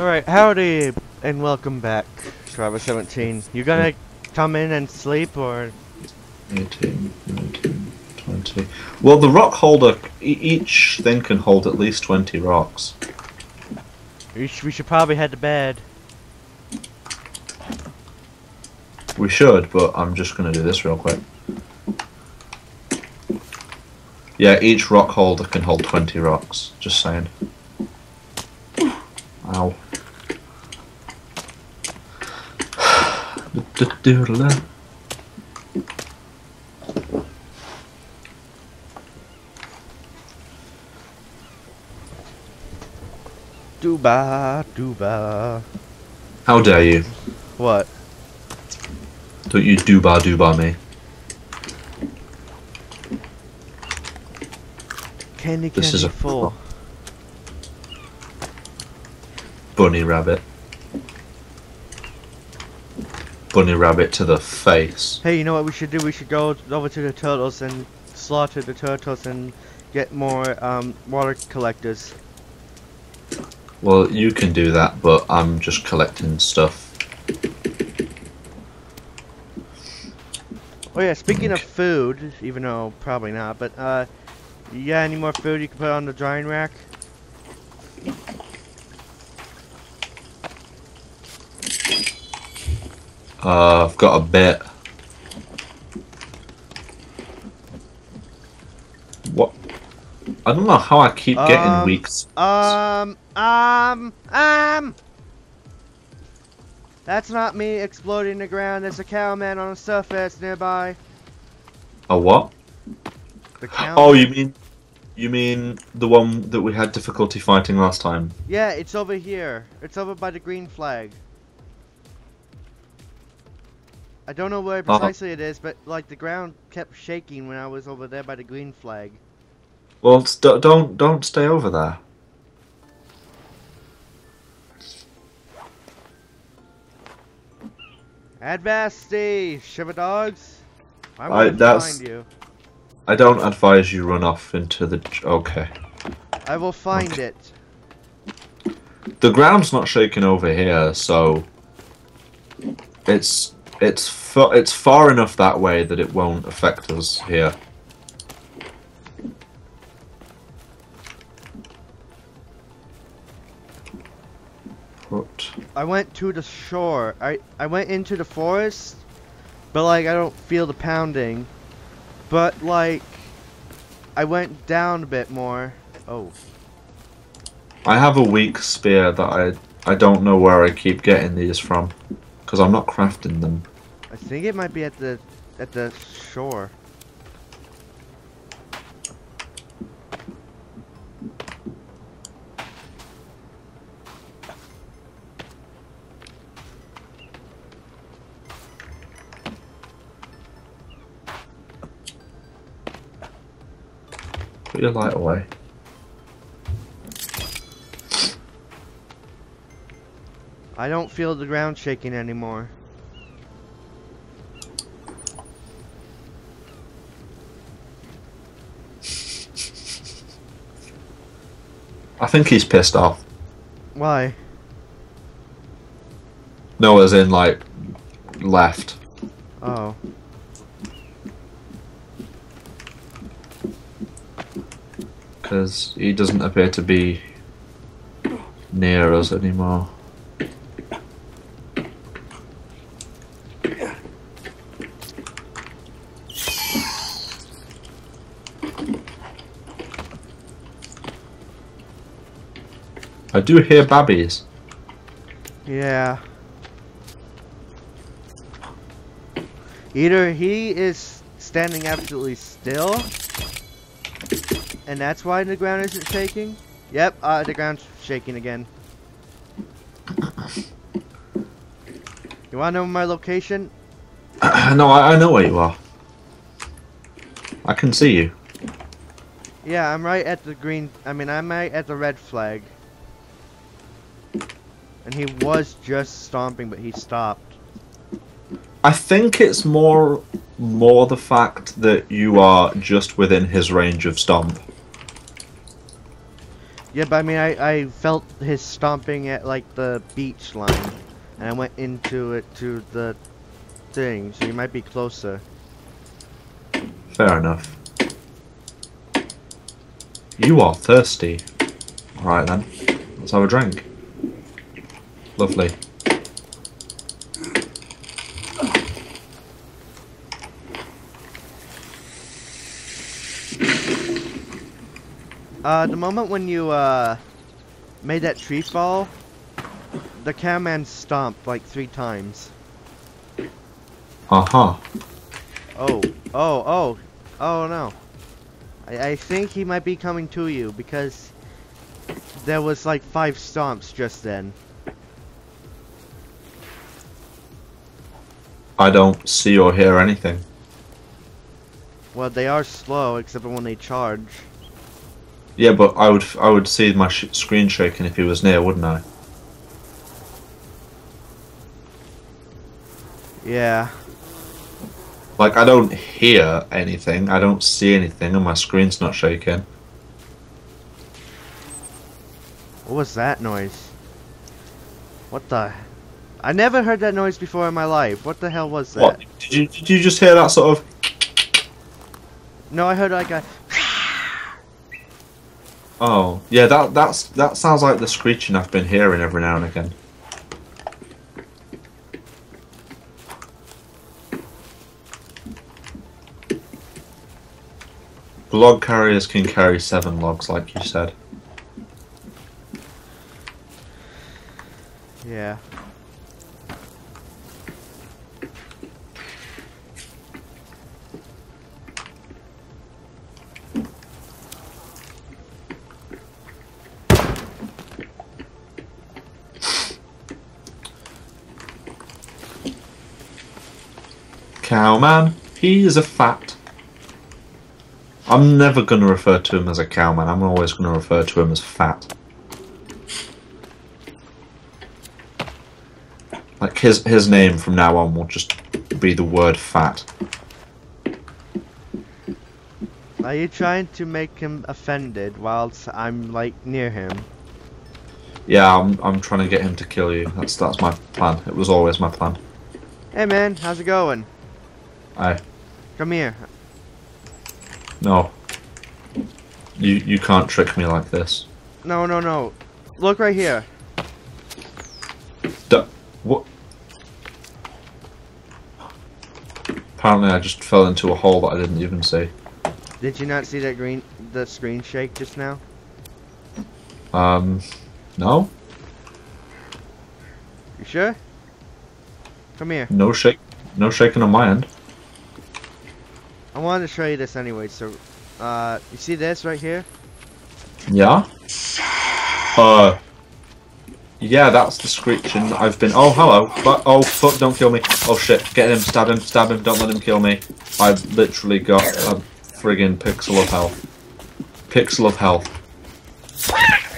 Alright, howdy, and welcome back, Survivor 17. You gonna come in and sleep, or...? 18, 19, 20... Well, the rock holder, each thing can hold at least 20 rocks. We should probably head to bed. We should, but I'm just gonna do this real quick. Yeah, each rock holder can hold 20 rocks, just saying. Ow. Dooba, dooba. How dare you? What? Don't you dooba dooba me. Candy, this candy is a full bunny rabbit. Bunny rabbit to the face. Hey, you know what we should do? We should go over to the turtles and slaughter the turtles and get more water collectors. Well, you can do that, but I'm just collecting stuff. Oh yeah, speaking of food, even though probably not, but you got any more food you can put on the drying rack? I've got a bit. What? I don't know how I keep getting weak spots. That's not me exploding in the ground. There's a cowman on the surface nearby. A what? The cowman. Oh, you mean the one that we had difficulty fighting last time? Yeah, it's over here. It's over by the green flag. I don't know where precisely it is, but like the ground kept shaking when I was over there by the green flag. Well, don't stay over there. Advasti, shiver dogs. I'm gonna find you. I don't advise you run off into the. Okay. I will find it. The ground's not shaking over here, so it's far enough that way that it won't affect us here. I went to the shore. I went into the forest, but like I don't feel the pounding. But like I went down a bit more. Oh. I have a weak spear that I don't know where I keep getting these from, because I'm not crafting them. I think it might be at the shore. Put your light away. I don't feel the ground shaking anymore. I think he's pissed off. Why? No, as in like left. Oh. Because he doesn't appear to be near us anymore. I do hear babbies. Yeah. Either he is standing absolutely still, and that's why the ground isn't shaking? Yep, the ground's shaking again. You wanna know my location? No, I know where you are. I can see you. Yeah, I'm right at the green... I'm right at the red flag. And he was just stomping, but he stopped. I think it's more the fact that you are just within his range of stomp. Yeah, but I mean, I felt his stomping at, like, the beach line, and I went into it to the thing, so you might be closer. Fair enough. You are thirsty. Alright then, let's have a drink. Lovely. The moment when you, made that tree fall, the cameraman stomped like 3 times. Uh-huh. Oh no. I think he might be coming to you, because there was like 5 stomps just then. I don't see or hear anything. Well, they are slow, except for when they charge. Yeah, but I would see my screen shaking if he was near, wouldn't I? Yeah. Like, I don't hear anything, I don't see anything, and my screen's not shaking. What was that noise? What the? I never heard that noise before in my life. What the hell was that? What? Did you just hear that sort of? No, I heard like a. Oh, yeah, that sounds like the screeching I've been hearing every now and again. The log carriers can carry 7 logs, like you said. Yeah. Cowman, he is a fat. I'm never going to refer to him as a cowman, I'm always going to refer to him as fat. Like, his name from now on will just be the word fat. Are you trying to make him offended whilst I'm, like, near him? Yeah, I'm trying to get him to kill you, that's my plan, it was always my plan. Hey man, how's it going? Aye. Come here. No. You can't trick me like this. No. Look right here. What? Apparently I just fell into a hole that I didn't even see. Did you not see that the screen shake just now? No. You sure? Come here. No shaking on my end. I wanted to show you this anyway, so, you see this right here? Yeah? Yeah, that's the screeching I've been- oh, hello, but oh, fuck, don't kill me, oh shit, get him, stab him, don't let him kill me. I've literally got a friggin' pixel of health. Pixel of health.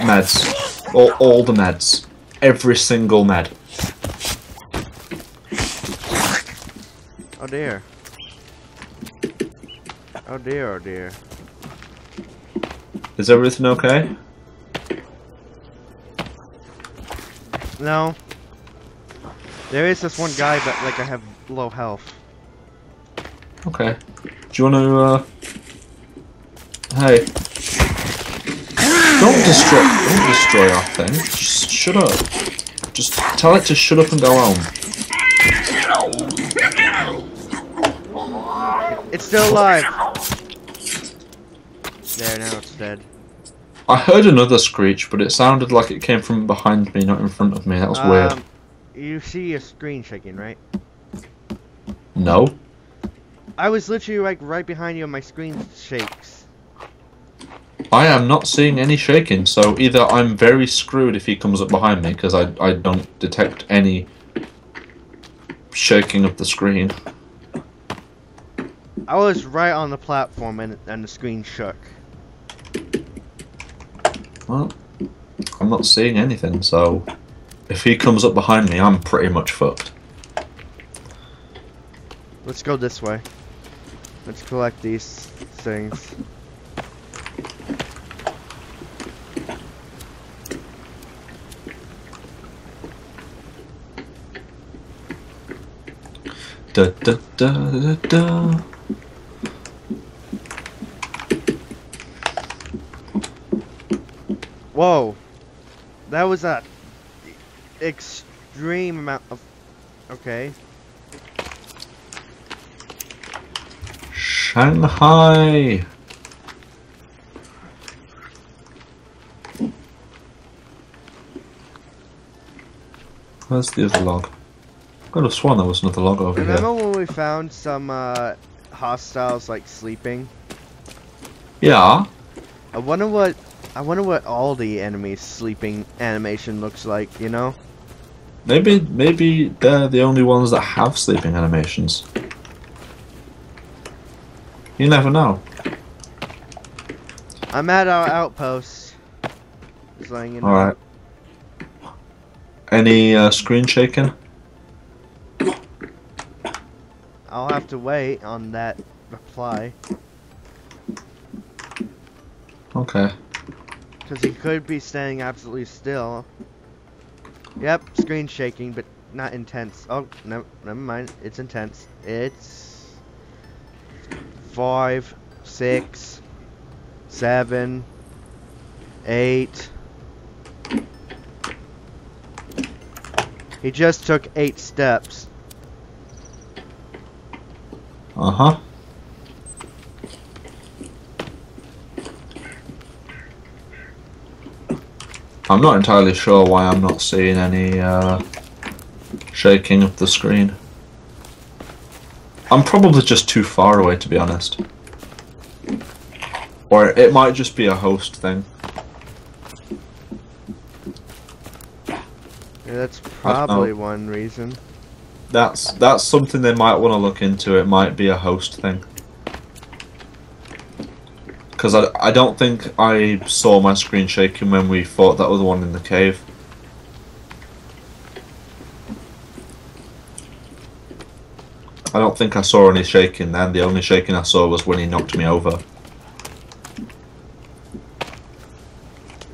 Meds. All the meds. Every single med. Oh dear. Oh dear, oh dear. Is everything okay? No. There is this one guy, but like I have low health. Okay. Do you want to, hey. Don't destroy our thing. Just shut up. Just tell it to shut up and go home. It's still alive. There, now it's dead. I heard another screech, but it sounded like it came from behind me, not in front of me. That was weird. You see your screen shaking, right? No. I was literally like right behind you and my screen shakes. I am not seeing any shaking, so either I'm very screwed if he comes up behind me, because I don't detect any shaking of the screen. I was right on the platform and the screen shook. Well, I'm not seeing anything, so if he comes up behind me, I'm pretty much fucked. Let's go this way. Let's collect these things. Da da da da da. Whoa, that was an extreme amount of. Okay. Shanghai. Where's the other log? I could have sworn there was another log over here. Remember when we found some hostiles like sleeping? Yeah. I wonder what all the enemy sleeping animation looks like, you know? Maybe they're the only ones that have sleeping animations. You never know. I'm at our outpost. Just letting you know. Alright. Any screen shaking? I'll have to wait on that reply. Okay. Because he could be standing absolutely still. Yep, screen shaking, but not intense. Oh, no, never mind. It's intense. It's 5, 6, 7, 8. He just took 8 steps. Uh-huh. I'm not entirely sure why I'm not seeing any shaking of the screen. I'm probably just too far away, to be honest. Or it might just be a host thing. Yeah, that's probably one reason. That's something they might want to look into. It might be a host thing. Because I don't think I saw my screen shaking when we fought that other one in the cave. I don't think I saw any shaking then. The only shaking I saw was when he knocked me over.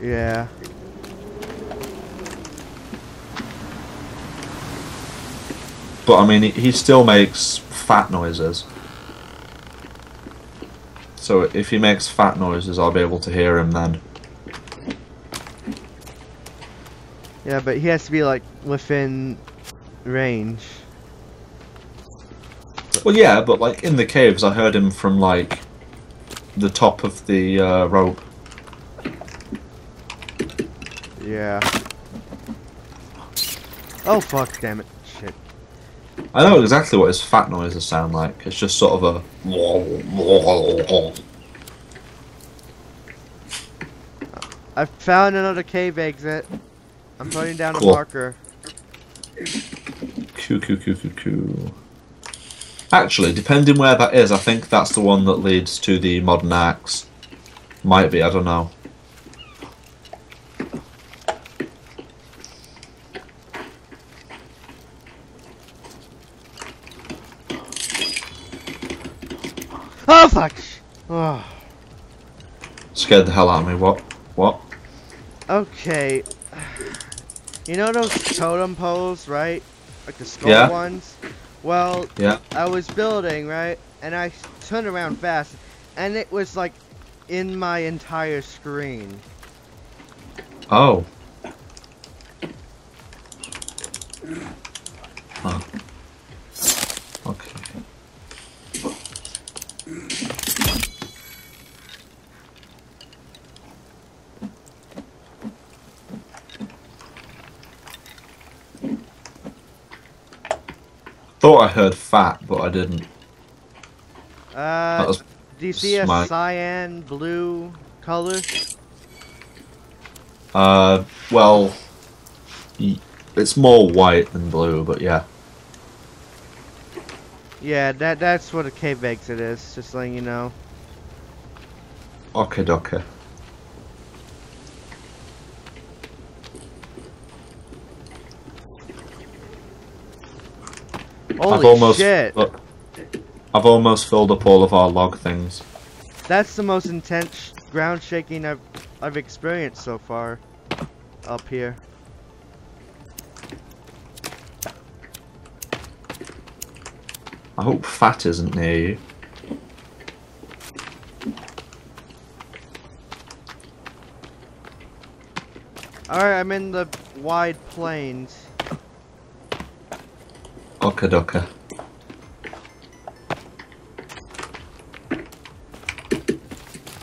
Yeah. But I mean, he still makes fat noises. So if he makes fat noises, I'll be able to hear him then. Yeah, but he has to be like within range. Well, yeah, but like in the caves, I heard him from like the top of the rope. Yeah. Oh fuck! Damn it! Shit. I know exactly what his fat noises sound like. It's just sort of a I found another cave exit. I'm putting down a marker. Actually, depending where that is, I think that's the one that leads to the modern axe. Might be, I don't know. Oh fuck! Oh. Scared the hell out of me. What? What? Okay. You know those totem poles, right? Like the skull ones? Well, I was building, right? And I turned around fast, and it was like in my entire screen. Oh. Huh. Okay. Thought I heard fat, but I didn't. Do you see a cyan blue color? Well, it's more white than blue, but yeah. Yeah, that's what a cave exit is. Just letting you know. Okay, dokie. Holy shit. Look, I've almost filled up all of our log things. That's the most intense ground shaking I've experienced so far up here. I hope Fat isn't near you. Alright, I'm in the wide plains. Oka doka.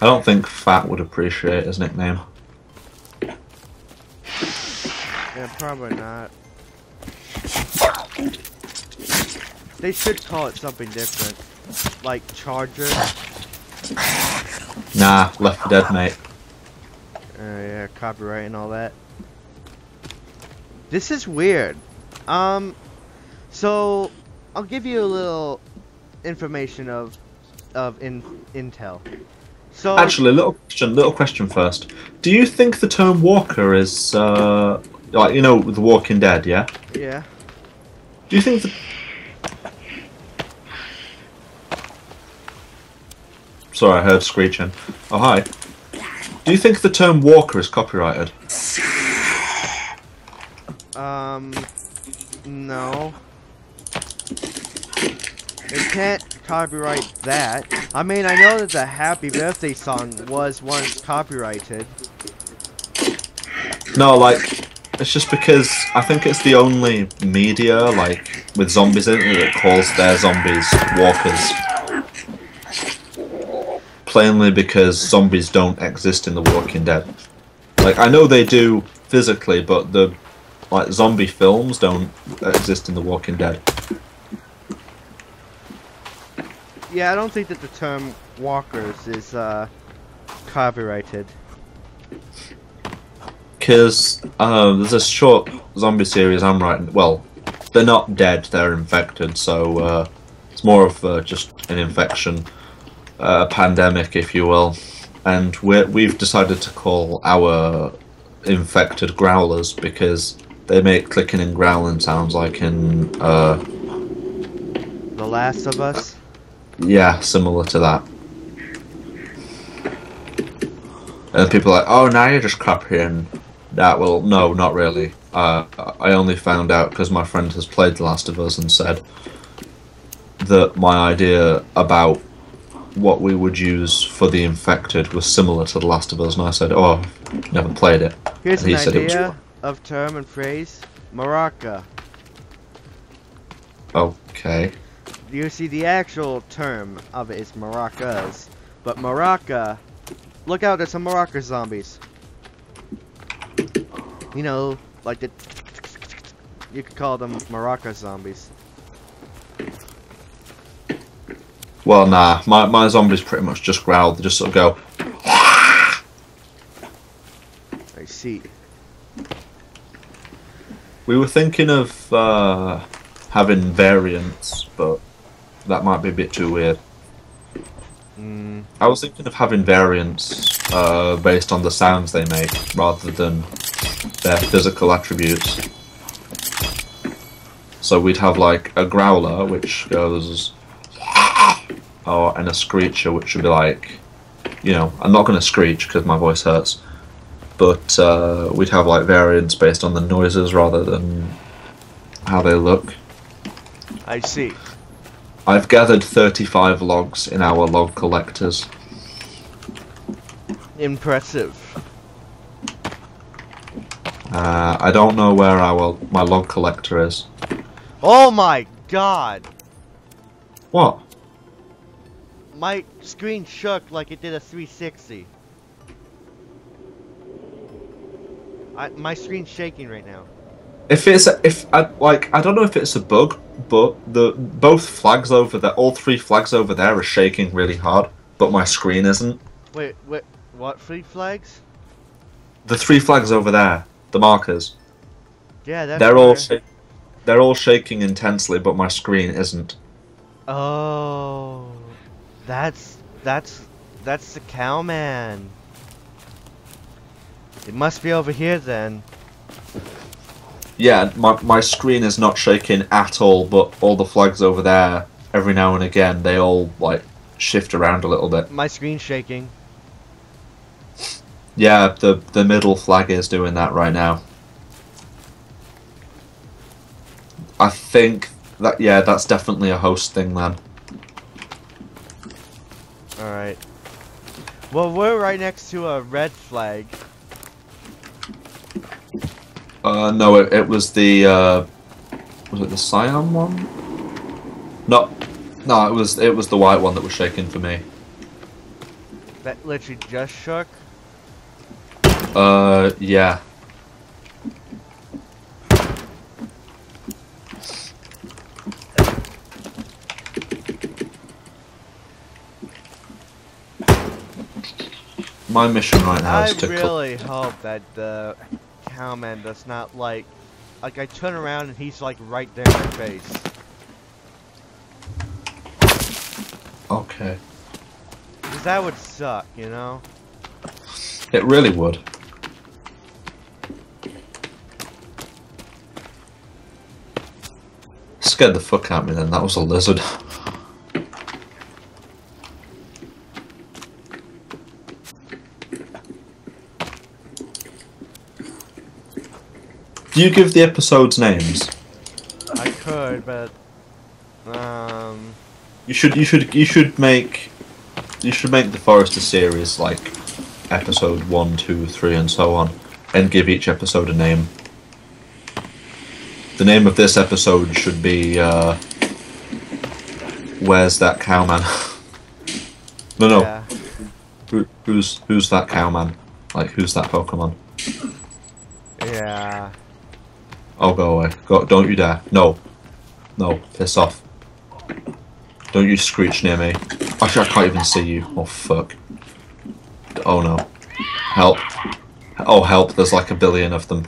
I don't think Fat would appreciate his nickname. Yeah, probably not. They should call it something different. Like Charger. Nah, Left 4 Dead, mate. Yeah, copyright and all that. This is weird. So I'll give you a little information of intel. So actually, little question first. Do you think the term walker is like, you know, The Walking Dead, yeah? Yeah. Do you think the Sorry, I heard screeching. Oh, hi. Do you think the term walker is copyrighted? No. They can't copyright that. I mean, I know that the Happy Birthday song was once copyrighted. No, like, it's just because I think it's the only media, like, with zombies in it that calls their zombies walkers. Plainly because zombies don't exist in The Walking Dead. Like, I know they do physically, but the, like, zombie films don't exist in The Walking Dead. Yeah, I don't think that the term walkers is copyrighted. Because there's a short zombie series I'm writing. Well, they're not dead, they're infected, so it's more of just an infection, pandemic, if you will. And we've decided to call our infected growlers because they make clicking and growling sounds like in The Last of Us? Yeah, similar to that. And people are like, oh, now you're just copying that. Well, no, not really. I only found out because my friend has played The Last of Us and said that my idea about what we would use for the infected was similar to The Last of Us, and I said, oh, never played it. Here's and he an said idea it was of term and phrase, maraca. Okay. You see, the actual term of it is maracas, but maraca, look out, there's some maraca zombies. You know, like the, you could call them maraca zombies. Well, nah, my zombies pretty much just growl, they just sort of go. I see. We were thinking of having variants, but that might be a bit too weird. Mm. I was thinking of having variants based on the sounds they make rather than their physical attributes. So we'd have like a growler which goes and a screecher which would be like, you know, I'm not going to screech because my voice hurts, but we'd have like variants based on the noises rather than how they look. I see. I've gathered 35 logs in our log collectors. Impressive. I don't know where my log collector is. Oh my god! What? My screen shook like it did a 360. My screen's shaking right now. I don't know if it's a bug, but both flags over there, all three flags over there are shaking really hard, but my screen isn't. Wait, what three flags? The three flags over there, the markers. Yeah, they're all shaking intensely, but my screen isn't. Oh, that's the cowman. It must be over here then. Yeah, my screen is not shaking at all, but all the flags over there, every now and again, they all, like, shift around a little bit. My screen's shaking. Yeah, the middle flag is doing that right now. I think That, yeah, that's definitely a host thing then. Alright. Well, we're right next to a red flag. No, it was the, was it the cyan one? No, it was the white one that was shaking for me. That literally just shook? Yeah. My mission right now is to cook. I really hope that the cowman does not like I turn around and he's like right there in my face. Okay. Because that would suck, you know? It really would. Scared the fuck out of me then, that was a lizard. Do you give the episodes names? I could, but You should make the Forester series like episode 1, 2, 3 and so on, and give each episode a name. The name of this episode should be Where's That Cowman? No. Yeah. Who's that cowman? Like, who's that Pokemon? Yeah. Oh, go away. Go, don't you dare. No. No, piss off. Don't you screech near me. Actually, I can't even see you. Oh, fuck. Oh, no. Help. Oh, help. There's like a billion of them.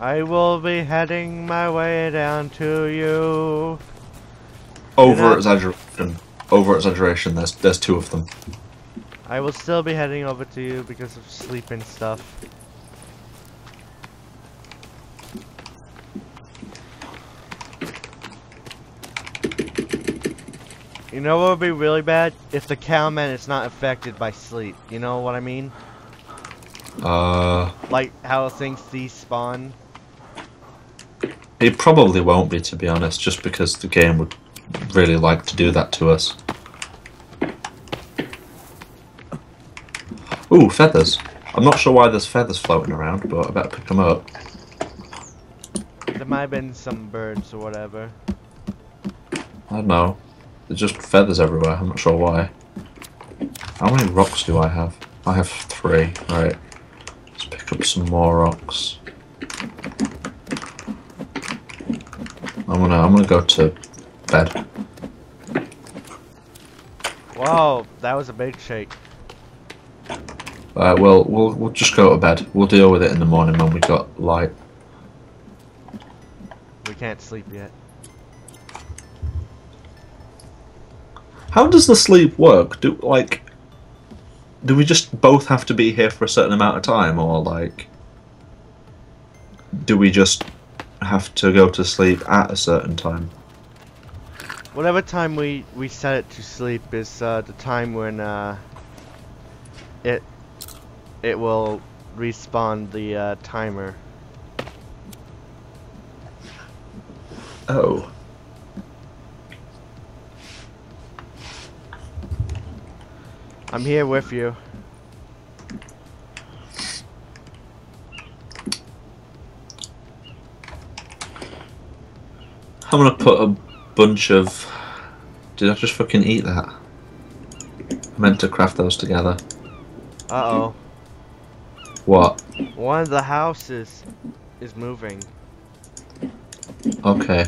I will be heading my way down to you. Over-exaggeration. Over-exaggeration. There's two of them. I will still be heading over to you because of sleep and stuff. You know what would be really bad? If the cowman is not affected by sleep. You know what I mean? Like how things despawn. It probably won't be, to be honest, just because the game would really like to do that to us. Ooh, feathers. I'm not sure why there's feathers floating around, but I better pick them up. There might have been some birds or whatever. I don't know. There's just feathers everywhere, I'm not sure why. How many rocks do I have? I have 3, alright. Let's pick up some more rocks. I'm gonna go to bed. Wow, that was a big shake. Alright, well, we'll just go to bed. We'll deal with it in the morning when we got light. We can't sleep yet. How does the sleep work? Do we just both have to be here for a certain amount of time, or like, do we just have to go to sleep at a certain time? Whatever time we set it to sleep is the time when it will respawn the timer. Oh. I'm here with you. I'm gonna put a bunch of... Did I just fucking eat that? I meant to craft those together. Uh-oh. What? One of the houses is moving. Okay.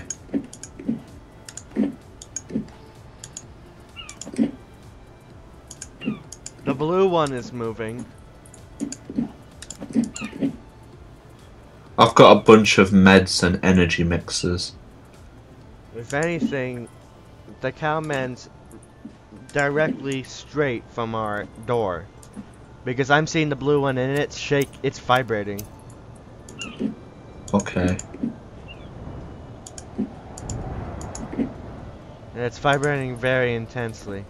The blue one is moving. I've got a bunch of meds and energy mixers. If anything, the cowman's directly straight from our door. Because I'm seeing the blue one and it's vibrating. Okay. And it's vibrating very intensely.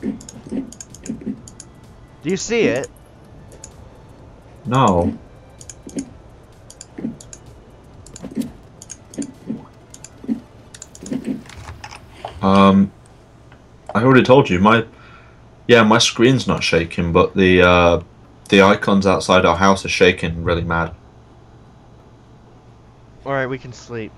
Do you see it? No. I already told you my screen's not shaking, but the icons outside our house are shaking really mad. All right, we can sleep.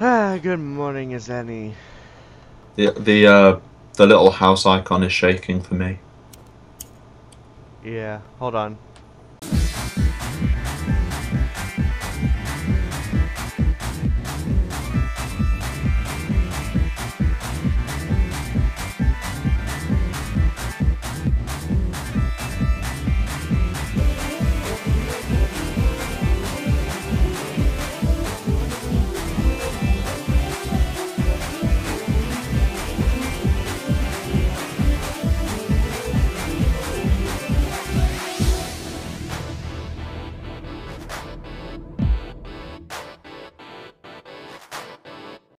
Ah, good morning as any. The little house icon is shaking for me. Yeah, hold on.